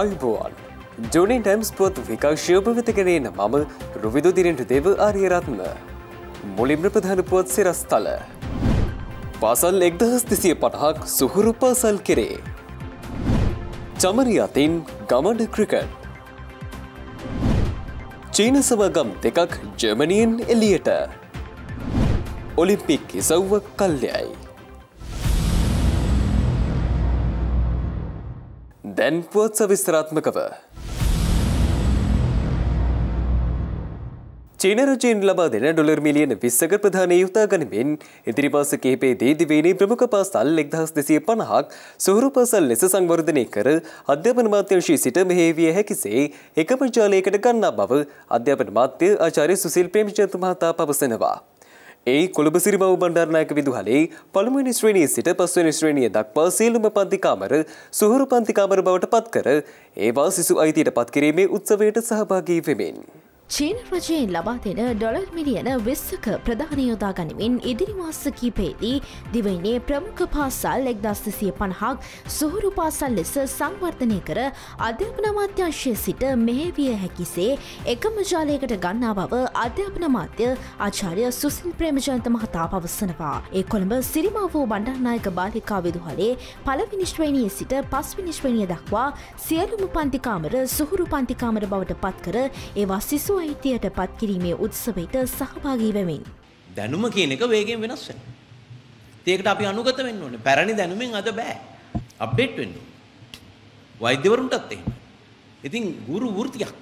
ආයුබෝවන් ජෝනි ටයිම්ස් පුවත් විකාශයෝපවිතකරේන මම රුවිදු දිරින්ට දේව ආරියරත්න මුලින්ම ප්‍රධාන පුවත් සිරස්තල පාසල් 1250ක් සුහුරු පාසල් කෙරේ චමරී අතින් ගමන ක්‍රිකට් චීන සමගම් දෙකක් ජර්මනියෙන් එලියට ඔලිම්පික් ඉසව්ව කල්යයි දැන් පුවත් සවිස්තරාත්මකව චීන රජයෙන් ලබා දෙන $20 මිලියන 20ක ප්‍රධාන යුතා ගනිමින් ඉදිරි මාස කිහිපයේදී දිවයිනේ ප්‍රමුඛ පාසල් 1250ක් සුහුරු පාසල් ලෙස සංවර්ධනය කර අධ්‍යාපන අමාත්‍යාංශයේ සිට මෙහෙයවිය හැකිසේ එකම ජාලයකට ගන්නා බව අධ්‍යාපන අමාත්‍ය ආචාර්ය සුසිල් ප්‍රේමචන්ද මහතා පවසනවා. ඒ කොළඹ සිරිමාවෝ බණ්ඩාරනායක විදුහලේ පළමුවෙනි ශ්‍රේණියේ සිට පස්වෙනි ශ්‍රේණිය දක්වා සියලුම පන්ති කාමර සුහුරු පන්ති කාමර බවට පත් කර ඒවා සිසු අයිතියට පත් කිරීමේ උත්සවයට සහභාගී වෙමින් චීන රජයෙන් ලබා දෙන $20 මිලියන 20ක ප්‍රධාන යොදා ගනිමින් ඉදිරි මාස කිහිපයේදී දිවයිනේ ප්‍රමුඛ පාසල් 1250ක් සුහුරු පාසල් ලෙස සංවර්ධනය කර අධ්‍යාපන අමාත්‍යාංශයේ සිට මෙහෙයවිය හැකිසේ එකම ජාලයකට ගන්නා බව අධ්‍යාපන අමාත්‍ය ආචාර්ය සුසිල් ප්‍රේමචන්ද මහතා පවසනවා. ඒ කොළඹ සිරිමාවෝ බණ්ඩාරනායක බාලිකා විදුහලේ පළවෙනි ශ්‍රේණියේ සිට පස්වෙනි ශ්‍රේණිය දක්වා සියලුම පන්ති කාමර සුහුරු පන්ති කාමර බවට පත් කර ඒවා සිසු අයිතියට පත් කිරීමේ උත්සවයට සහභාගී වෙමින් දැනුම කියන එක වේගයෙන් වෙනස් වෙනවා. ඒකට අපි අනුගත වෙන්න ඕනේ. පැරණි දැනුමෙන් අද බෑ. අප්ඩේට් වෙන්න ඕනේ. වෛද්‍යවරුන්ටත් එහෙම. ඉතින් ගුරු වෘත්තියක්.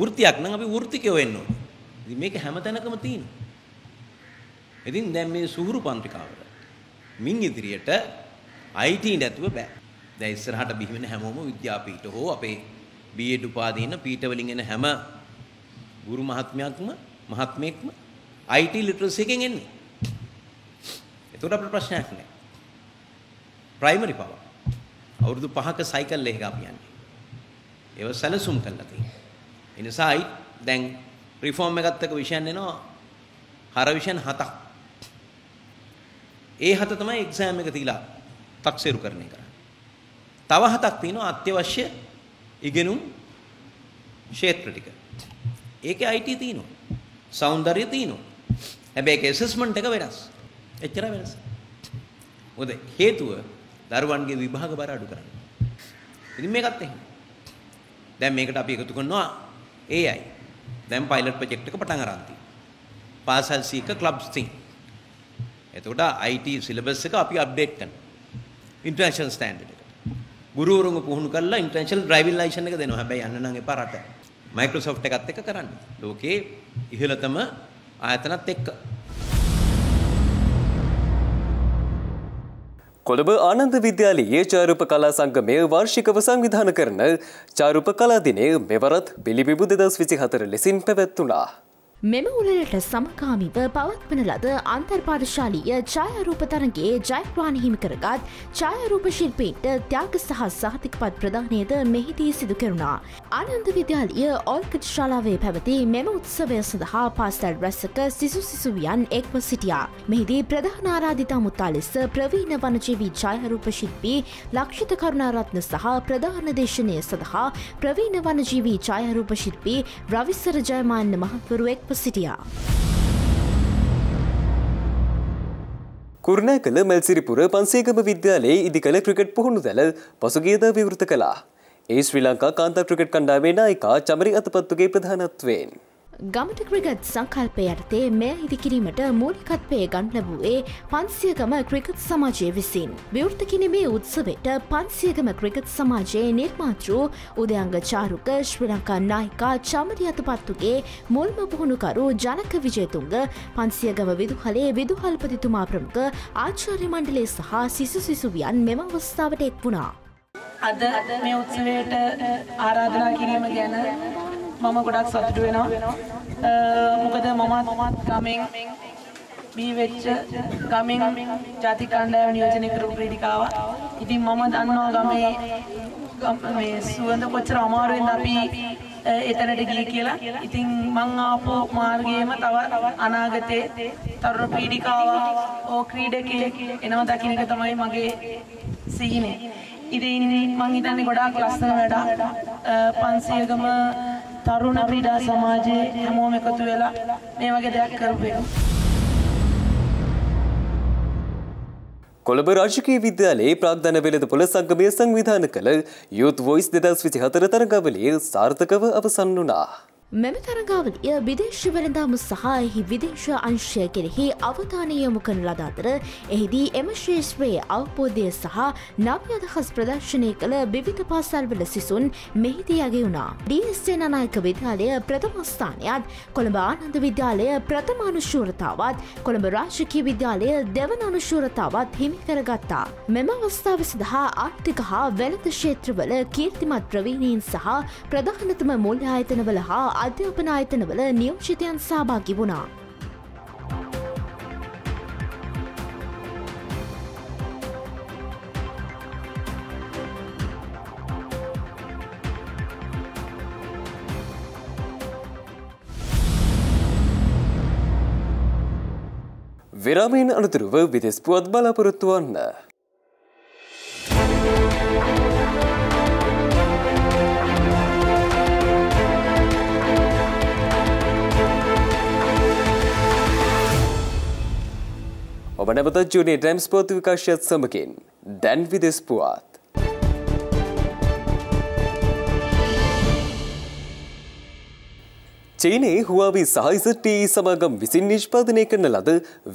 වෘත්තියක් නම් අපි වෘත්තිකයෝ වෙන්න ඕනේ. ඉතින් මේක හැමතැනකම තියෙනවා. ඉතින් දැන් මේ සුහුරු පන්තිකාවල මින් ඉදිරියට IT නැතුව බෑ. දැන් ඉස්සරහට බිහි වෙන හැමෝම විද්‍යාපීඨ හෝ අපේ BA උපාධින පීඨ වලින් එන හැම ගුරු මහත්මයෙක්ම IT literacy එකෙන් එන්නේ. ඒකට අපිට ප්‍රශ්නයක් නැහැ. ප්‍රයිමරි පාවා. අවුරුදු 5ක සයිකල් එකක් අපි යන්නේ. ඒව සැලසුම් කරලා තියෙනවා. ඒ නිසා දැන් රිෆෝම් එකත් එක්ක විෂයන් එනවා. හර විෂයන් 7ක්. ඒ 7 තමයි එක්සෑම් එක තියලා තක්සේරු කරන්නේ කරන්නේ. තව 7ක් තියෙනවා අත්‍යවශ්‍ය ඉගෙනුම් ක්ෂේත්‍ර ටික. ඒකේ IT තියෙනවා. సౌందර්ය තියෙනවා. හැබැයි ඒක ඇසස්මන්ට් එක වෙනස්. එච්චර වෙනස්. මොකද හේතුව දරුවන්ගේ විභාග බර අඩු කරන්න. ඉතින් මේකත් එහෙම. දැන් මේකට අපි එකතු කරනවා AI. දැන් පයිලට් ප්‍රොජෙක්ට් එක පටන් අරන් තියෙනවා. පාසල් සීක ක්ලබ්ස් තියෙනවා. එතකොට IT සිලබස් එක අපි අප්ඩේට් කරනවා. ඉන්ටර්නැෂනල් ස්ටෑන්ඩඩ් එකට. ගුරුවරුන්ව පුහුණු කරලා ඉන්ටර්නැෂනල් ඩ්‍රයිවිං ලයිසන් එක දෙනවා. හැබැයි යන්න නම් එපා රට. මයික්‍රොසොෆ්ට් එකත් එක්ක කරන්න. ලෝකේ ඉහළතම ආයතනත් එක්ක. කොළඹ ආනන්ද විද්‍යාලයේ චාරුප කලා සංගමය වාර්ෂිකව සංවිධාන කරන චාරුප කලා දිනය මෙවරත් පිළිබිඹු 2024 ලෙසින් පැවැත්වුණා. මෙම උළෙලට සමකාමීව පවත්වන ලද අන්තර්පාඨශාලීය ඡායාරූප තරගයේ ජයග්‍රහණ හිමි කරගත් ඡායාරූප ශිල්පීන්ට ත්‍යාග සහ සහතිකපත් ප්‍රදානයද මෙහිදී සිදු කෙරුණා. ආනන්ද විද්‍යාලීය ඕල්කිඩ් ශාලාවේ පැවති මෙම උත්සවය සඳහා පාසල් රැසක සිසුවියන් එක්ව සිටියා. මෙහිදී ප්‍රධාන ආරාධිතා මුත්තා ලෙස ප්‍රවීණ වනජීවී ඡායාරූප ශිල්පී ලක්ෂිත කරුණාරත්න සහ ප්‍රධාන දේශනය සඳහා ප්‍රවීණ වනජීවී ඡායාරූප ශිල්පී රවිසර ජයමාන්න මහත්වරු එක්ව සිටියා. කුරුණෑගල මල්සිරිපුර පන්සේගම විද්‍යාලයේ ඉදිකළ ක්‍රිකට් පුහුණුදැල පසුගියදා විවෘත කළා. ඒ ශ්‍රී ලංකා කාන්තා ක්‍රිකට් කණ්ඩායමේ නායිකා චමරී අතපත්තුගේ ප්‍රධානත්වයෙන් ගමට ක්‍රිකට් සංකල්පය යටතේ මෙය ඉදිකිරීමට මූලිකත්වය ගන්න ලැබුවේ පන්සියගම ක්‍රිකට් සමාජය විසින්. විවෘත කිරීමේ උත්සවයට පන්සියගම ක්‍රිකට් සමාජයේ නිර්මාතෘ උදයංග චාරුක ශ්‍රී ලංකා නායිකා චමරී අතපත්තුගේ මුල්ම පුහුණුකරු ජනක විජේතුංග පන්සියගම විදුහලේ විදුහල්පතිතුමා ප්‍රමුඛ ආචාර්ය මණ්ඩලය සහ සිසුවියන් මෙම අවස්ථාවට එක් වුණා. අද මේ උත්සවයට ආරාධනා කිරීම ගැන මම ගොඩක් සතුටු වෙනවා. මොකද මමත් ගමෙන් බිහිවෙච්ච ගමෙන් ජාතික කණ්ඩායම නියෝජනය කරපු ක්‍රීඩිකාවක්. ඉතින් මම දන්නවා ගමේ මේ සුවඳ කොච්චර අමාරුවෙන්ද අපි එතනට ගියේ කියලා. ඉතින් මං ආපු මාර්ගයේම තව අනාගතේ තරුණ ක්‍රීඩිකාවක් ඕ ක්‍රීඩකයෙක් එනවා දකින්න එක තමයි මගේ සිහිනය. Ini mangitan ni goda kelasnya ada. Pansi agam taruna prida samaje hemu mekatu ella meva ke dayak kerbe. Colombo රාජකීය විද්‍යාලයේ ප්‍රාග්ධන වෙළඳ පොළ සංගමය සංවිධානය කළ Youth Voice 2024 තරඟාවලිය සාර්ථකව අවසන් වුණා. මෙම තරඟාවලිය විදේශ වෙළඳාම සහායහි විදේශ අංශය කෙරෙහි අවධානය යොමු කරන ලද අතර එහිදී එම ශාස්ත්‍රයේ අවබෝධය සහ නව අදහස් ප්‍රදර්ශනය කළ විවිධ පාසල්වල සිසුන් මෙහිදී යගේ වුණා. DSJ නායක විද්‍යාලය ප්‍රථම ස්ථානයත්, කොළඹ ආනන්ද විද්‍යාලය ප්‍රථම අනුශූරතාවත්, කොළඹ රාජකීය විද්‍යාලය දෙවන අනුශූරතාවත් හිමි කරගත්තා. මෙම අවස්ථාව සඳහා ආර්ථික හා වෙළඳ ක්ෂේත්‍රවල කීර්තිමත් ප්‍රවීණීන් සහ ප්‍රධානතම මුල් ආයතනවල හා අධ්‍යාපන ආයතනවල නියෝජිතයන් සහභාගී වුණා. විරාමයෙන් අනතුරුව විදෙස් පුවත් බලාපොරොත්තු වන්න. ඔබ නැවතත් ජුනියර් ටයිම්ස් පුවත් විකාශයත් සමගින් දැන් විදෙස් පුවත්. චීනයේ හුවාවි සහ ICTE සමාගම් විසින් නිෂ්පාදනය කරන ලද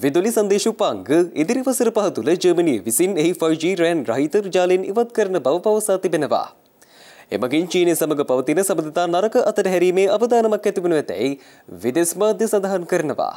විදුලි සංදේශ උපාංග ඉදිරි වසර 5 තුළ ජර්මනිය විසින් එහි 5G RAN රහිත ජාලයෙන් ඉවත් කරන බව පවසා තිබෙනවා. එමගින් චීනය සමග පවතින සබඳතා නරක අතහැරීමේ අවධානමක් ඇතිවනු ඇතැයි විදෙස් මාධ්‍ය සඳහන් කරනවා.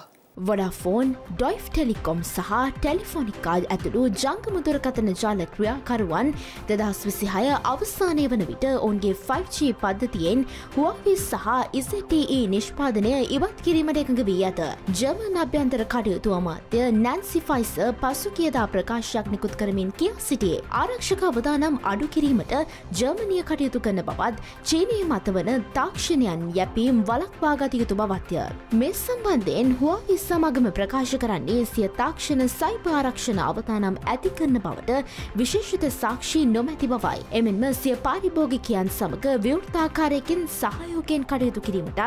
වොඩාෆෝන්, ඩොයිෆ් ටෙලිකොම් සහ ටෙලිෆොනිකා ඇතුළු ජංගම දුරකථන ජාල ක්‍රියාකරුවන් 2026 අවසානය වන විට ඔවුන්ගේ 5G පද්ධතියෙන් Huawei සහ ICTE නිෂ්පාදනය ඉවත් කිරීමට එකඟ වී ඇත. ජර්මන් අභ්‍යන්තර කටයුතු අමාත්‍ය නැන්සි ෆයිසර් පසුගියදා ප්‍රකාශයක් නිකුත් කරමින් කියා සිටියේ ආරක්ෂක අවදානම් අඩු කිරීමට ජර්මනිය කටයුතු කරන බවත් චීනයේ මතවන තාක්ෂණයන් යැපීම් වළක්වා ගත යුතු බවත්ය. මේ සම්බන්ධයෙන් Huawei සමගම ප්‍රකාශ කරන්නේ සිය තාක්ෂණ සයිබර් ආරක්ෂණ අවතානම් ඇති කරන බවට විශේෂිත සාක්ෂි නොමැති බවයි. එමෙන්ම සිය පාරිභෝගිකයන් සමග විවෘතාකාරයකින් සහයෝගයෙන් කටයුතු කිරීමටත්,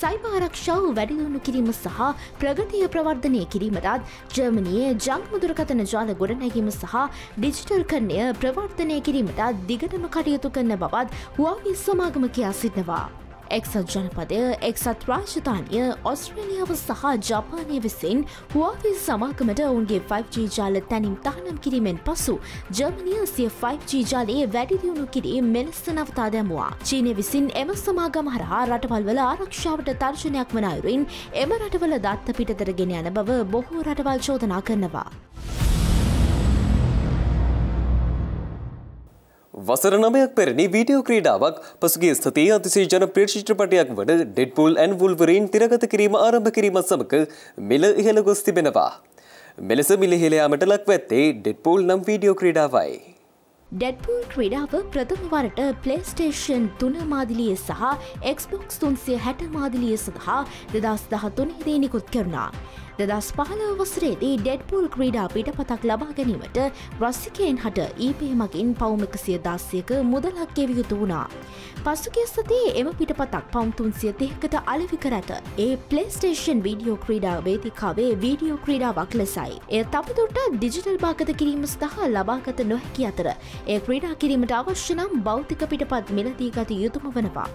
සයිබර් ආරක්ෂාව වැඩි දියුණු කිරීම සහ ප්‍රගතිය ප්‍රවර්ධනය කිරීමටත්, ජර්මනියේ ජංගම දුරකථන ජාල ගොඩනැගීම සහ ඩිජිටල්කරණය ප්‍රවර්ධනය කිරීමටත් දිගටම කටයුතු කරන බවත් Huawei සමගම කියා සිටිනවා. එක්සත් ජනපදය, එක්සත් රාජධානිය, ඔස්ට්‍රේලියාව සහ ජපානය විසින් Huawei සමාගමට ඔවුන්ගේ 5G ජාල තැනින් තහනම් කිරීමෙන් පසු ජර්මනිය සිය 5G ජාලයේ වැඩිදියුණු කිරීම මෙලෙස නවතා දැමුවා. චීනය විසින් එම සමාගම හරහා රටවල්වල ආරක්ෂාවට තර්ජනයක් වන අයුරින් එම රටවල දත්ත පිටතට ගෙන යන බව බොහෝ රටවල් චෝදනා කරනවා. වසර 9ක් පෙරණි වීඩියෝ ක්‍රීඩාවක් පසුගිය සතියේ අතිශය ජනප්‍රිය චිත්‍රපටයක් වන ඩෙඩ්පූල් ඇන් වුල්වරින් තිරගත කිරීම ආරම්භ කිරීමත් සමග මිල ඉහළ ගොස් තිබෙනවා. මෙලෙස මිල ඉහළ යාමට ලක්ව ඇත්තේ ඩෙඩ්පූල් නම් වීඩියෝ ක්‍රීඩාවයි. ඩෙඩ්පූල් ක්‍රීඩාව ප්‍රථම වරට PlayStation 3 මාදිලිය සහ Xbox 360 මාදිලිය සඳහා 2013 නිකුත් කරනවා. 2015 වසරේදී ඩෙඩ්පූල් ක්‍රීඩා පිටපතක් ලබා ගැනීමට රසිකයන් හට eBay මගින් පවුම් 110ක මුදලක් ගෙවිය යුතු වුණා. පසුගිය සතියේ එම පිටපතක් පවුම් 330කට අලෙවි කර ඇත. ඒ PlayStation වීඩියෝ ක්‍රීඩා වේදිකාවේ වීඩියෝ ක්‍රීඩාවක් ලෙසයි. එය තවදුරටත් ඩිජිටල් භාගත කිරීම සඳහා ලබාගත නොහැකි අතර, ඒ ක්‍රීඩා කිරීමට අවශ්‍ය නම් භෞතික පිටපත් මිලදී ගත යුතුම වනවා.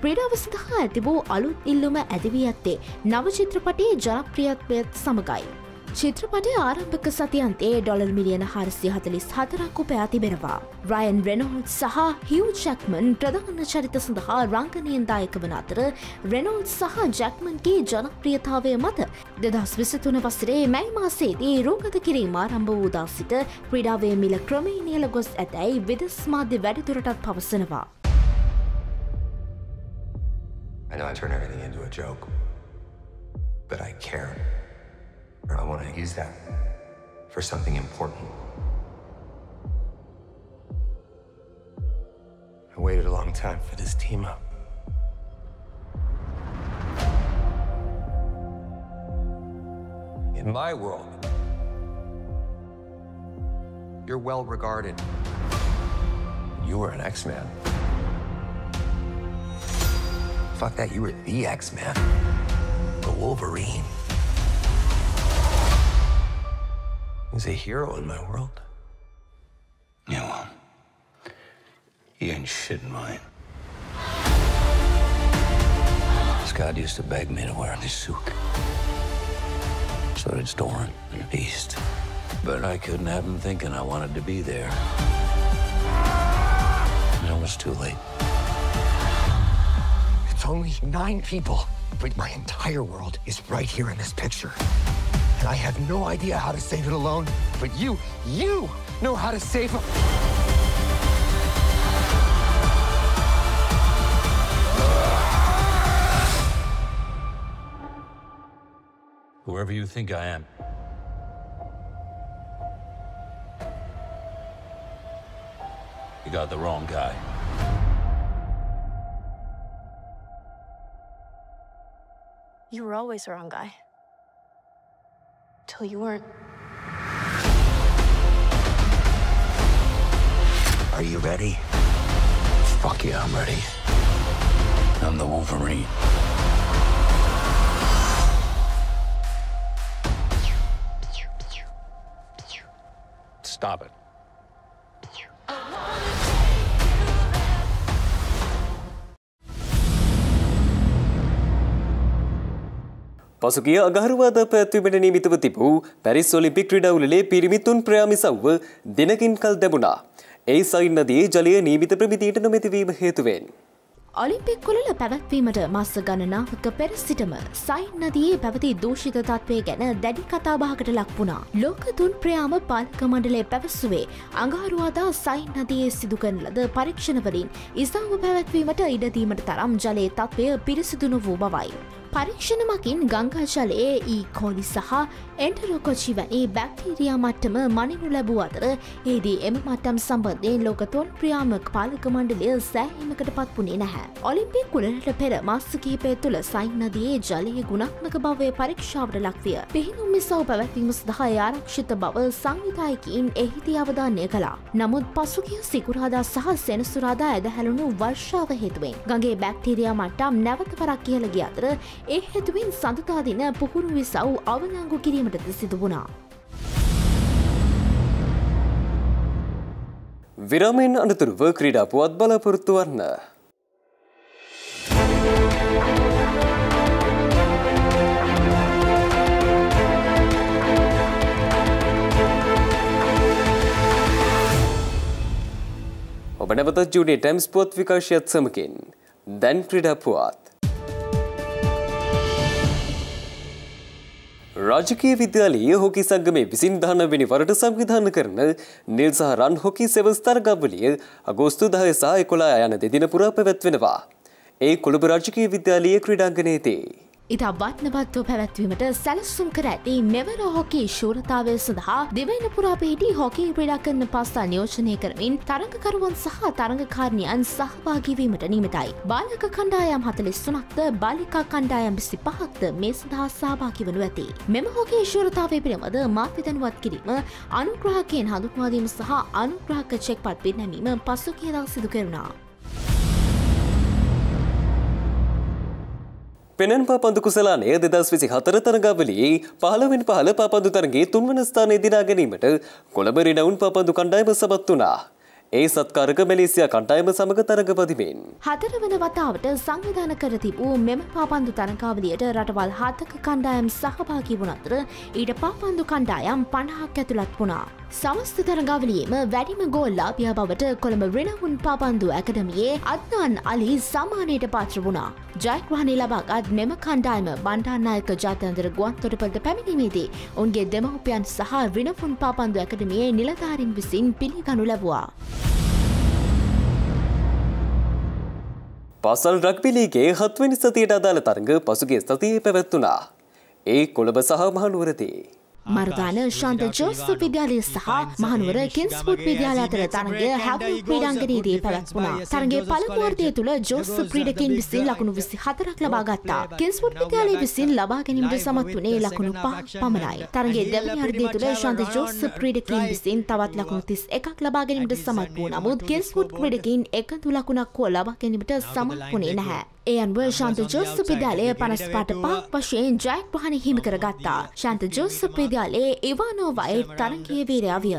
ක්‍රීඩාව සඳහා ඇති වූ අලුත් ඉල්ලුම ඇති වී ඇත්තේ නව චිත්‍රපටයේ ජනප්‍රියත්වය සමගයි. චිත්‍රපටය ආරම්භක සතියන්තේ $444ක් උපයා තිබෙනවා. රයන් රෙනෝල්ඩ්ස් සහ හියු ජැක්මන් ප්‍රධාන චරිත සඳහා රංගනයෙන් දායක වන අතර රෙනෝල්ඩ්ස් සහ ජැක්මන්ගේ ජනප්‍රියතාවය මත 2023 වසරේ මැයි මාසයේදී රූගත කිරීම ආරම්භ වූ දා සිට ක්‍රීඩාවේ මිල ක්‍රමයෙන් ඉහළ ගොස් ඇතැයි විදෙස් මාධ්‍ය වැඩිදුරටත් පවසනවා. I know I turn everything into a joke, but I care. I want to use that for something important. I waited a long time for this team up. In my world, you're well regarded. You were an X-Man. Fuck that, you were the X-Man. The Wolverine. He's a hero in my world. Yeah, well, he ain't shit in mine. Scott used to beg me to wear this suit. So did Storm and Beast. But I couldn't have him thinking I wanted to be there. And it was too late. It's only 9 people, but my entire world is right here in this picture. And I have no idea how to save it alone, but you know how to save him. Whoever you think I am. You got the wrong guy. You were always the wrong guy. Till you weren't. Are you ready? Fuck yeah, I'm ready. I'm the Wolverine. Stop it. පසුගිය අගහරුවාදා පැවැත්වීමට නියමිතව තිබූ Paris Olympic ක්‍රීඩා උළෙලේ පිරිමි 3 ප්‍රයා මිසව්ව දිනකින් කල් දැමුණා. ඒ sign නදියේ ජලය නියමිත ප්‍රමිතියට නොමැති වීම හේතුවෙන් ඔලිම්පික් උළෙල පැවැත්වීමට මාස ගණනාවක පෙර සිටම සයින් නදියේ පැවති දූෂිත තත්ත්වය ගැන දැඩි කතාබහකට ලක් වුණා. ලෝක 3 ප්‍රයාම පාලක මණ්ඩලය පැවසුවේ අගහරුවාදා සයින් නදියේ සිදු කරන ලද පරීක්ෂණවලින් ඉසව්ව පැවැත්වීමට ඉඩ දීමට තරම් ජලයේ තත්ත්වය පිරිසිදු නොවූ බවයි. පරීක්ෂණමකින් ගංගාජලයේ ඊ කෝලි සහ එන්ටරොකොචි වැනි බැක්ටීරියා මට්ටම මනිනු ලැබූ අතර එහිදී එම මට්ටම් සම්බන්ධයෙන් ලෝක 3 ප්‍රියාමක පාලක මණ්ඩලය සෑහීමකට පත් වුණේ නැහැ. ඔලිම්පික් උළෙලට පෙර මාස කිහිපය තුළ සයින් නදියේ ජලයේ ගුණාත්මක භාවය පරීක්ෂාවට ලක්විය. පිහිනුම් මිසව් පැවැත්වීම සඳහා ආරක්ෂිත බව සංවිධායකයින් එහිදී අවධානය කළා. නමුත් පසුගිය සිකුරාදා සහ සෙනසුරාදා ඇදහැළුණු වර්ෂාව හේතුවෙන් ගඟේ බැක්ටීරියා මට්ටම් නැවත වරක් ඉහළ ගිය අතර ඒ හේතුවෙන් සඳුදා දින පුහුණු විසව් අවලංගු කිරීමටද සිදු වුණා. විරමෙන් අනුතුරුව ක්‍රීඩා පුවත් බලාපොරොත්තු වන්න. ඔබ නැවත ජුඩේ ටයිම්ස් පුවත් විකාශයත් සමගින් දැන් ක්‍රීඩා පුවත්. රාජකීය විද්‍යාලයේ හොකි සංගමේ 29 වෙනි වරට සංවිධානය කරන නිල් සහ රන් හොකි සෙවන්ස් තරගාවලිය අගෝස්තු 10 සහ 11 යන දෙදින පුරා පැවැත්වෙනවා. ඒ කොළඹ රාජකීය විද්‍යාලයේ ක්‍රීඩාංගණයේදී ඉතා වටනවත්ව පැවැත්වීමට සැලසුම් කර ඇති මෙවර හොකි ශූරතාවය සඳහා දෙවයින පුරා පිහිටි හොකි ක්‍රීඩා කරන පාස්ථා නියෝජනය කරමින් තරඟකරුවන් සහ තරඟකාරණියන් සහභාගීවීමට නියමිතයි. බාලක කණ්ඩායම් 43ක්ද බාලිකා කණ්ඩායම් 25ක්ද මේ සඳහා සහභාගී වනු ඇති. මෙම හොකි ශූරතාවය පිළිබඳ මාධ්‍ය දැනුවත් කිරීම අනුග්‍රාහකයන් හඳුන්වා දීම සහ අනුග්‍රාහක චෙක්පත් පින් නැමීම පසුගිය දා සිදු කෙරුණා. පෙනන්පා පන්දු කුසලානය 2024 තරගාවලියේ 15-15 පාපන්දු තරගයේ 3 වන ස්ථානයේ දිනා ගැනීමට කොළඹ රිනවුන් පාපන්දු කණ්ඩායම සමත් වුණා. ඒ සත්කාරක මැලේසියා කණ්ඩායම සමග තරගපදිමින් 4 වන වතාවට සංවිධානය කර තිබූ මෙම පාපන්දු තරගාවලියට රටවල් 7ක කණ්ඩායම් සහභාගී වුණ අතර ඊට පාපන්දු කණ්ඩායම් 50ක් ඇතුළත් වුණා. සමස්ත තරගාවලියේම වැඩිම ගෝල් ලාභියා බවට කොළඹ රිනවුන් පාපන්දු ඇකඩමියේ අද්නාන් අලි සමානයට පාත්‍ර වුණා. ජයග්‍රහණය ලබාගත් මෙම කණ්ඩායම බණ්ඩාරනායක ජාත්‍යන්තර ගුවන්තොටුපළට පැමිණීමේදී ඔවුන්ගේ දෙමව්පියන් සහ රිනවුන් පාපන්දු ඇකඩමියේ නිලධාරීන් විසින් පිළිගනු ලැබුවා. පාසල් රග්බි ලීගයේ 7 වෙනි සතියට අදාළ තරඟ පසුගිය සතියේ පැවැත්වුණා. ඒ කොළඹ සහ මහනුවරදී مردانه شاند جست ویدیالی سها مهانوره کنس بود ویدیالاتر ترنگه هفلو پیدانگنی دی پلکونا ترنگه پلک وارده توله جست پریدکین بسین لکنو ویسی خطرک لباگتا کنس بود ویدیالی بسین لباگنیم دی سمتونه لکنو پا پامنای ترنگه دونی ارده توله شاند جست پریدکین بسین تاوات لکنو تیس اکاک لباگنیم دی سمتونه مود کنس بود پریدکین اکندو لکنو کو لباگنیم دی سمتونه نه ඒ අනුව ශාන්ත ජෝසප් විද්‍යාලයේ 55 වශයෙන් ජයග්‍රහණ හිමි කරගත්තා. ශාන්ත ජෝසප් විද්‍යාලයේ ඉවානෝවායේ තරගයේ වීරයා විය.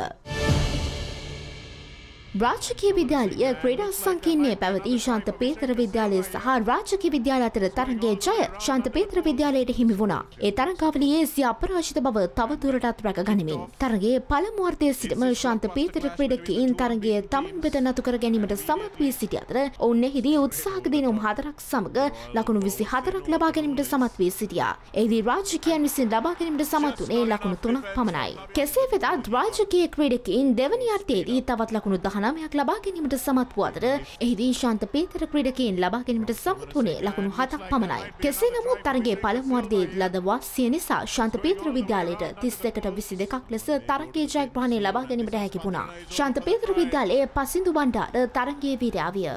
රාජකීය විද්‍යාලය ක්‍රීඩා සංකීර්ණයේ පැවති ශාන්ත පේතර විද්‍යාලය සහ රාජකීය විද්‍යාල අතර තරගයේ ජය ශාන්ත පේතර විද්‍යාලයට හිමි වුණා. ඒ තරගාවලියේ සිය අපරාජිත බව තව දුරටත් රැකගනිමින් තරගයේ පළමු වර්ධයේ සිටම ශාන්ත පේතර ක්‍රීඩකයන් තරගයේ තමන් වෙත නතු කර ගැනීමට සමත් වී සිටි අතර ඔවුන්ෙහිදී උත්සාහක දිනුම් 4ක් සමග ලකුණු 24ක් ලබා ගැනීමට සමත් වී සිටියා. එෙහිදී රාජකීයන් විසින් ලබා ගැනීමට සමත් වුණේ ලකුණු 3ක් පමණයි. කෙසේ වෙතත් රාජකීය ක්‍රීඩකයන් දෙවැනි අර්ධයේදී තවත් ලකුණු 10 නමයක් ලබා ගැනීමට සමත් වූ අතර එහිදී ශාන්ත පේතර ක්‍රීඩකයන් ලබා ගැනීමට සමත් වුණේ ලකුණු 7ක් පමණයි. කෙසේ නමුත් තරගයේ පළමු වර්ධයේ ලද වාසිය නිසා ශාන්ත පේතර විද්‍යාලයට 31-22ක් ලෙස තරගයේ ජයග්‍රහණය ලබා ගැනීමට හැකි වුණා. ශාන්ත පේතර විද්‍යාලයේ පසින්දු බණ්ඩාර තරගයේ වීරයා විය.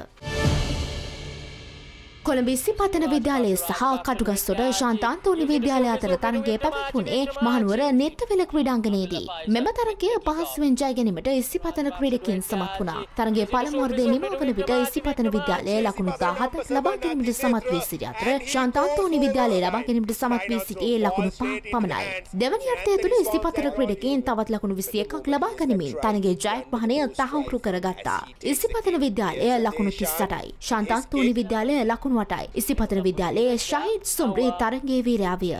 කොළඹ සිපතන විද්‍යාලය සහ කටුගස්තොට ශාන්ත අන්තෝනි විද්‍යාලය අතර තරගයේ පැවැත්වුණේ මහනුවර නෙත්තවල ක්‍රීඩාංගණයේදී. මෙම තරගය පහසුවෙන් ජය ගැනීමට ඉසිපතන ක්‍රීඩකයන් සමත් වුණා. තරගයේ පළමු වර්ධයේ නිමා වන විට ඉසිපතන විද්‍යාලය ලකුණු 17ක් ලබා ගැනීමට සමත් වී සිටි අතර ශාන්ත අන්තෝනි විද්‍යාලය ලබා ගැනීමට සමත් වී සිටියේ ලකුණු 5ක් පමණයි. දෙවැනි අර්ධය තුල ඉසිපතන ක්‍රීඩකයන් තවත් ලකුණු 21ක් ලබා ගැනීමෙන් තරගයේ ජයග්‍රහණය තහවුරු කරගත්තා. ඉසිපතන විද්‍යාලය ලකුණු 38යි. ශාන්ත අන්තෝනි විද්‍යාලය ලකුණු ඉසිපතන විද්‍යාලයේ ශාහිද් සුම්රි තරගයේ වීරයා විය.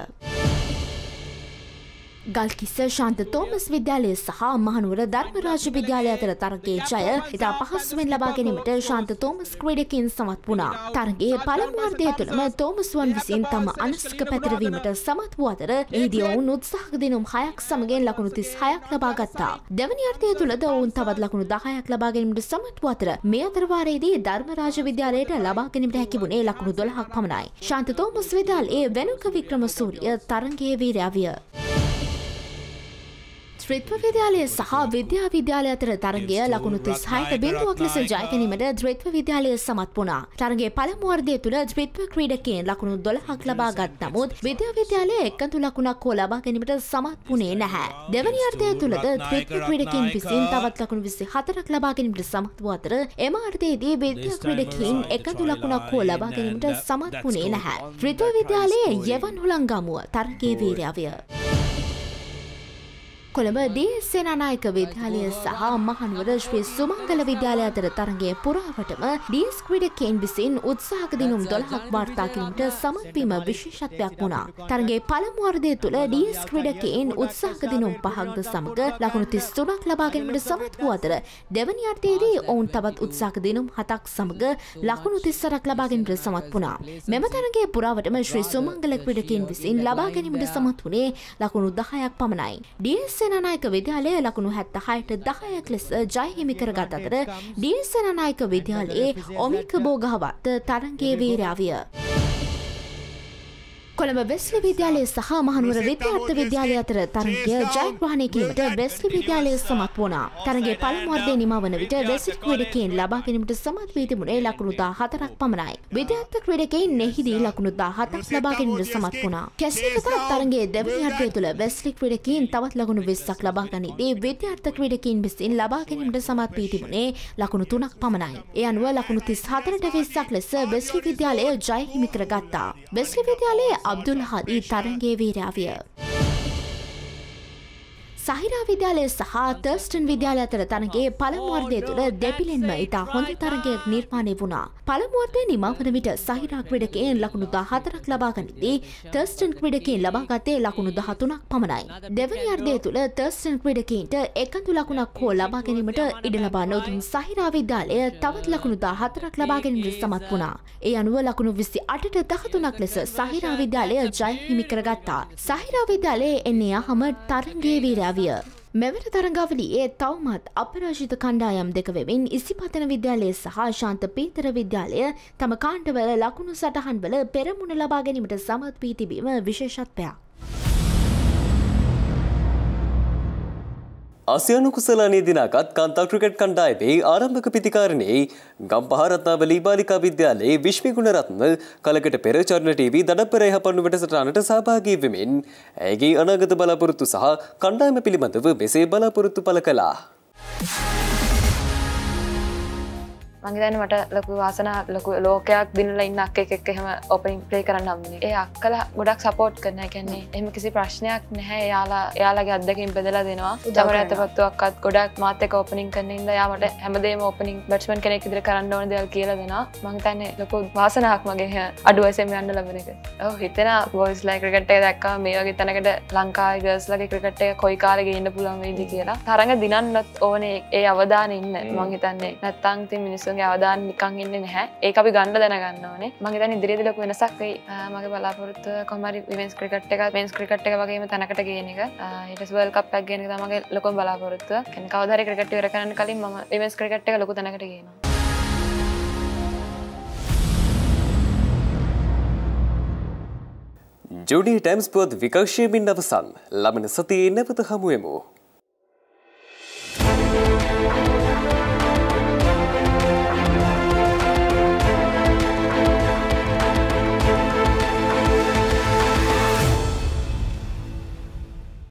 ගල්කිස්ස ශාන්ත තෝමස් විද්‍යාලය සහ මහනුවර ධර්මරාජ විද්‍යාලය අතර තරගයේ ජය ඉතා පහසුවෙන් ලබා ගැනීමට ශාන්ත තෝමස් ක්‍රීඩකයන් සමත් වුණා. තරගයේ පළමු අර්ධය තුළම තෝමස්වන් විසින් තම අනස්ක පැතිරවීමට සමත් වූ අතර එහිදී ඔවුන් උත්සාහක දිනුම් 6ක් සමගින් ලකුණු 36ක් ලබා ගත්තා. දෙවැනි අර්ධය තුළද ඔවුන් තවත් ලකුණු 10ක් ලබා ගැනීමට සමත් වූ අතර මේ අතර වාරයේදී ධර්මරාජ විද්‍යාලයට ලබා ගැනීමට හැකි වුණේ ලකුණු 12ක් පමණයි. ශාන්ත තෝමස් විද්‍යාලයේ වෙනුක වික්‍රමසූරිය තරගයේ වීරයා විය. ද්‍රවිඩ විද්‍යාලය සහ විද්‍යා විද්‍යාලය අතර තරගය ලකුණු 36.0ක් ලෙස ජය ගැනීමට ද්‍රවිඩ විද්‍යාලය සමත් වුණා. තරගයේ පළමු වර්ධය තුල ද්‍රවිඩ ක්‍රීඩකයන් ලකුණු 12ක් ලබාගත් නමුත් විද්‍යා විද්‍යාලය එකතු ලකුණක් හෝ ලබා ගැනීමට සමත් වුණේ නැහැ. දෙවැනි අර්ධය තුලද ද්‍රවිඩ ක්‍රීඩකයන් විසින් තවත් ලකුණු 24ක් ලබා ගැනීමට සමත් වූ අතර එම අර්ධයේදී විද්‍යා ක්‍රීඩකයන් එකතු ලකුණක් හෝ ලබා ගැනීමට සමත් වුණේ නැහැ. ද්‍රවිඩ විද්‍යාලයේ යෙවන් හුලංගමුව තරගයේ වීරයා විය. කොළඹ දී සේනානායක විද්‍යාලය සහ මහනුවර ශ්‍රී සුමංගල විද්‍යාලය අතර තරගයේ පුරාවටම ඩීස් ක්‍රීඩකයන් විසින් උත්සාහක දිනුම් 12ක් වාර්තා කිරීමට සමත් වීම විශේෂත්වයක් වුණා. තරගයේ පළමු වර්ධය තුල ඩීස් ක්‍රීඩකයන් උත්සාහක දිනුම් 5ක් සමග ලකුණු 33ක් ලබා ගැනීමට සමත් වූ අතර දෙවැනි අර්ධයේදී ඔවුන් තවත් උත්සාහක දිනුම් 7ක් සමග ලකුණු 34ක් ලබා ගැනීමට සමත් වුණා. මෙම තරගයේ පුරාවටම ශ්‍රී සුමංගල ක්‍රීඩකයන් විසින් ලබා ගැනීමට සමත් වුණේ ලකුණු 10ක් පමණයි. ඩීස් සේනානායක විද්‍යාලය ලකුණු 76ට 10ක් ලෙස ජය හිමි කරගත් අතර ඩී සේනානායක විද්‍යාලයේ ඔමික බෝගහවත් තරගයේ වීරයා විය. කොළඹ වෙස්ලි විද්‍යාලය සහ මහනුවර විද්‍යාර්ථ විද්‍යාලය අතර තරගය ජයග්‍රහණය කිරීමට වෙස්ලි විද්‍යාලය සමත් වුණා. තරගයේ පළමු වර්ධයේ නිමා වන විට වෙස්ලි ක්‍රීඩකයන් ලබා ගැනීමට සමත් වී තිබුණේ ලකුණු 14ක් පමණයි. විද්‍යාර්ථ ක්‍රීඩකයන් එහිදී ලකුණු 17ක් ලබා ගැනීමට සමත් වුණා. කෙසේ වෙතත් තරගයේ දෙවැනි අර්ධය තුල වෙස්ලි ක්‍රීඩකයන් තවත් ලකුණු 20ක් ලබා ගනිද්දී විද්‍යාර්ථ ක්‍රීඩකයන් විසින් ලබා ගැනීමට සමත් වී තිබුණේ ලකුණු 3ක් පමණයි. ඒ අනුව ලකුණු 34ට 20ක් ලෙස වෙස්ලි විද්‍යාලය ජය හිමි කරගත්තා. වෙස්ලි විද්‍යාලයේ අබ්දුල් හදි තරගයේ වීරයා විය. සහිරා විද්‍යාලය සහ තර්ස්ටන් විද්‍යාලය අතර තරගයේ පළමු වර්ධය තුළ දෙපිලෙන්ම ඉතා හොඳ තරගයක් නිර්මාණය වුණා. පළමු වර්ධයේ නිමා වන විට සහිරා ක්‍රීඩකයන් ලකුණු 14ක් ලබා ගනිද්දී තර්ස්ටන් ක්‍රීඩකයන් ලබාගත්තේ ලකුණු 13ක් පමණයි. දෙවැනි වර්ධය තුළ තර්ස්ටන් ක්‍රීඩකයන්ට එකදු ලකුණක් හෝ ලබා ගැනීමට ඉඩ ලබා නොදුන් සහිරා විද්‍යාලය තවත් ලකුණු 14ක් ලබා ගැනීමට සමත් වුණා. ඒ අනුව ලකුණු 28ට 13ක් ලෙස සහිරා විද්‍යාලය ජය හිමි කරගත්තා. සහිරා විද්‍යාලයේ එන්නේ යහම තරගයේ වීරයා මෙවර තරගාවලියේ තවමත් අපරාජිත කණ්ඩායම් දෙක වෙමින් ඉසිපතන විද්‍යාලය සහ ශාන්ත පේතර විද්‍යාලය තම කාණ්ඩවල ලකුණු සටහන්වල පෙරමුණ ලබා ගැනීමට සමත් වී තිබීම විශේෂත්වයක්. ආසියානු කුසලානයේ දිනකත් කාන්තා ක්‍රිකට් කණ්ඩායමේ ආරම්භක පිතිකාරණේ ගම්පහ රත්නාවලී බාලිකා විද්‍යාලයේ විශ්මි ගුණරත්න කලකට පෙර චර්ණ ටීවී දඩපෙර යහපන්නු වැඩසටහනට සහභාගී වෙමින් ඇගේ අනාගත බලාපොරොත්තු සහ කණ්ඩායම පිළිබඳව මෙසේ බලාපොරොත්තු පළ කළා. මම හිතන්නේ මට ලොකු වාසනාවක් ලොකු ලෝකයක් දිනලා ඉන්න අක්කෙක් එක්ක එහෙම ඕපනින් ප්ලේ කරන්න හම්බුනේ. ඒ අක්කලා ගොඩක් සපෝට් කරනවා. ඒ කියන්නේ එහෙම කිසි ප්‍රශ්නයක් නැහැ. එයාලගේ අත්දැකීම් බෙදලා දෙනවා. ජමරයතපත්තු අක්කත් ගොඩක් මාත් එක්ක ඕපනින් කරන ඉඳලා එයා මට හැමදේම ඕපනින් බැට්ස්මන් කෙනෙක් විදිහට කරන්න ඕන දේවල් කියලා දෙනවා. මම හිතන්නේ ලොකු වාසනාවක් මගේ අඩුවසෙම යන්න ලැබෙන එක. ඔව් හිතෙනවා බොයිස් ලා ක්‍රිකට් එක දැක්කම මේ වගේ තැනකට ලංකාවේ ගර්ල්ස් ලාගේ ක්‍රිකට් එක කොයි කාලේ ගෙන්න පුළුවන් වෙයිද කියලා. තරඟ දිනන්නත් ඕනේ ඒ අවධානය ඉන්න. මම හිතන්නේ නැත්තම් ඉතින් මිනිස්සු අවදාන නිකන් ඉන්නේ නැහැ. ඒක අපි ගන්න දැනගන්න ඕනේ. මම හිතන්නේ ඉදිරියේදී ලොකු වෙනසක් වෙයි. මගේ බලාපොරොත්තුව කොහොම හරි women's cricket එක වගේම තැනකට ගේන එක. ඊට පස්සේ World Cup එකක් ගේන එක තමයි මගේ ලොකුම බලාපොරොත්තුව. කියන්නේ කවදා හරි cricket ඉවර කරන්න කලින් මම women's cricket එක ලොකු තැනකට ගේනවා. ජුඩි ටැම්ස්පර්ත් විකර්ෂයෙන් අවසන්. ලබන සතියේ නැවත හමු වෙමු.